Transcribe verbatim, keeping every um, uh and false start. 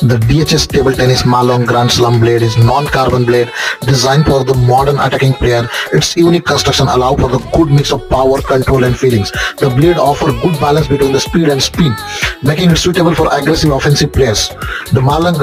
The D H S table tennis Ma Long Grand Slam blade is non-carbon blade designed for the modern attacking player. Its unique construction allows for the good mix of power, control and feelings. The blade offers good balance between the speed and spin, making it suitable for aggressive offensive players. The Ma Long